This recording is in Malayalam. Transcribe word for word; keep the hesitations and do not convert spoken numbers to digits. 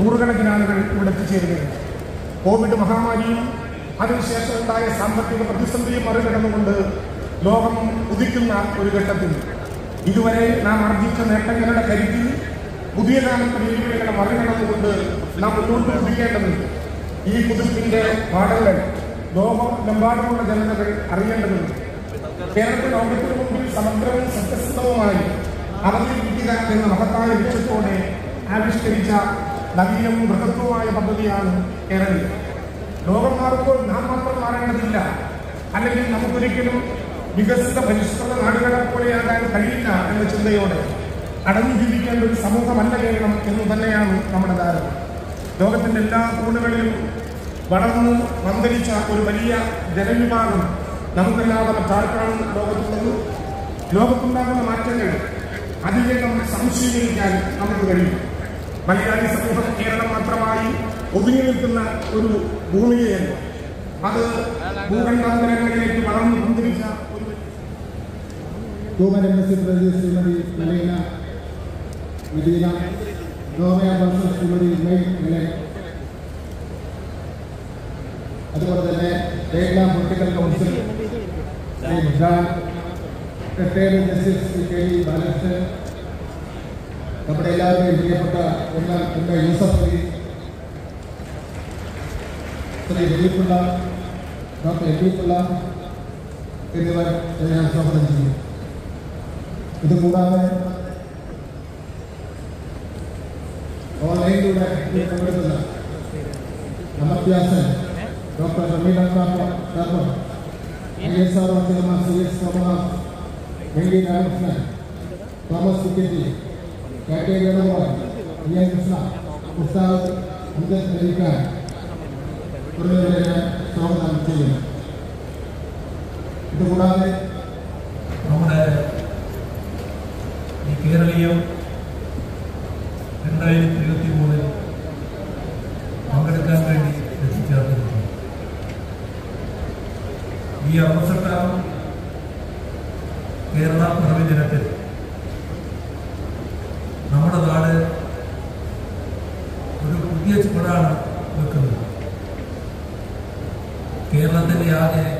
നൂറുകണക്കിന് ആളുകൾ ഇവിടെ എത്തിച്ചേരുന്നത്. കോവിഡ് മഹാമാരിയും അതിനുശേഷമുണ്ടായ സാമ്പത്തിക പ്രതിസന്ധിയും മറികടന്നുകൊണ്ട് ലോകം ഉദിക്കുന്ന ഒരു ഘട്ടത്തിൽ ഇതുവരെ നാം ആർജിച്ച നേട്ടങ്ങളുടെ കരുത്തിൽ പുതിയ കാലത്ത് വെല്ലുവിളികളെ മറികടന്നുകൊണ്ട് നാം മുന്നോട്ട് കുതിക്കേണ്ടതുണ്ട്. ഈ കുതിപ്പിൻ്റെ പാഠങ്ങൾ ലോകമെമ്പാടുമുള്ള ജനതകൾ അറിയേണ്ടതുണ്ട്. കേരളത്തിൽ ലോകത്തിന് മുമ്പിൽ സമഗ്രവും സത്യസന്ധവുമായി അവതരിപ്പിക്കുക എന്ന മഹത്തായ ലക്ഷ്യത്തോടെ ആവിഷ്കരിച്ച നവീനവും ബൃഹത്വമായ പദ്ധതിയാണ് കേരളം. ലോകം മാറുമ്പോൾ നാം മാത്രം മാറേണ്ടതില്ല, അല്ലെങ്കിൽ നമുക്കൊരിക്കലും വികസിത പരിഷ്കൃത നാടുകളെ പോലെയാകാൻ കഴിയില്ല എന്ന ചിന്തയോടെ അടങ്ങി ജീവിക്കേണ്ട ഒരു സമൂഹമല്ല കേരളം എന്ന് തന്നെയാണ് നമ്മുടെ ധാരണ. ലോകത്തിൻ്റെ എല്ലാ കോണുകളിലും വളർന്ന് വന്തിരിച്ച ഒരു വലിയ ജനവിഭാഗം നമുക്കല്ലാതെ മറ്റാർക്കാണ് ലോകത്തുള്ളത്? ലോകത്തുണ്ടാകുന്ന മാറ്റങ്ങൾ അതിവേഗം സംശീലിക്കാൻ നമുക്ക് കഴിയും. മലയാളി സമൂഹം കേരളം മാത്രമായി ഒതുങ്ങി നിൽക്കുന്ന ഒരു ഭൂമികയല്ല, അത് ഭൂഖണ്ഡാന്തരങ്ങളിലേക്ക് വളർന്നു വന്തിരിച്ച ഒരു ഗോവരംബസി പ്രതി ശ്രീമതി മലീന മദീന, ഗോവരംബസി ശ്രീമതി മലീന, അതുപോലെ തന്നെ കേരള പൊളിറ്റിക്കൽ കൗൺസിൽ ബാലകൃഷ്ണൻ, നമ്മുടെ എല്ലാവരുടെയും പ്രിയപ്പെട്ട എല്ലാം നമ്മുടെ യൂസഫ് അലി, ശ്രീ ദിലീപുള്ള, ഡോക്ടർ എബീപുള്ള എന്നിവർ ഞാൻ സ്വാഗതം ചെയ്യും. ഇതുകൂടാതെ ഓൺലൈനിലൂടെ പങ്കെടുക്കുന്ന Amartya Sen, doctor Ramila Sharma, I S R O C S Somanath, N D Ramakrishnan, Thomas Kutty, കാറ്റേ വേണുഗോപാൽ, വി എൻ കൃഷ്ണ, ഉസ്താദ് അംഗദ് അലിഖാൻ തുടങ്ങിയവരെ ഞാൻ സ്വാഗതം ചെയ്യുന്നു. ഇതുകൂടാതെ നമ്മുടെ ഈ കേരളീയം രണ്ടായിരത്തി ഇരുപത്തി മൂന്നിൽ പങ്കെടുക്കാൻ വേണ്ടി എത്തിച്ചേർന്നിരുന്നു. ഈ അവസരത്താൽ കേരള പ്രവചനത്തിൽ നമ്മുടെ നാട് ഒരു പുതിയ ചുവടാണ് വെക്കുന്നത്. കേരളത്തിൻ്റെ ആദ്യ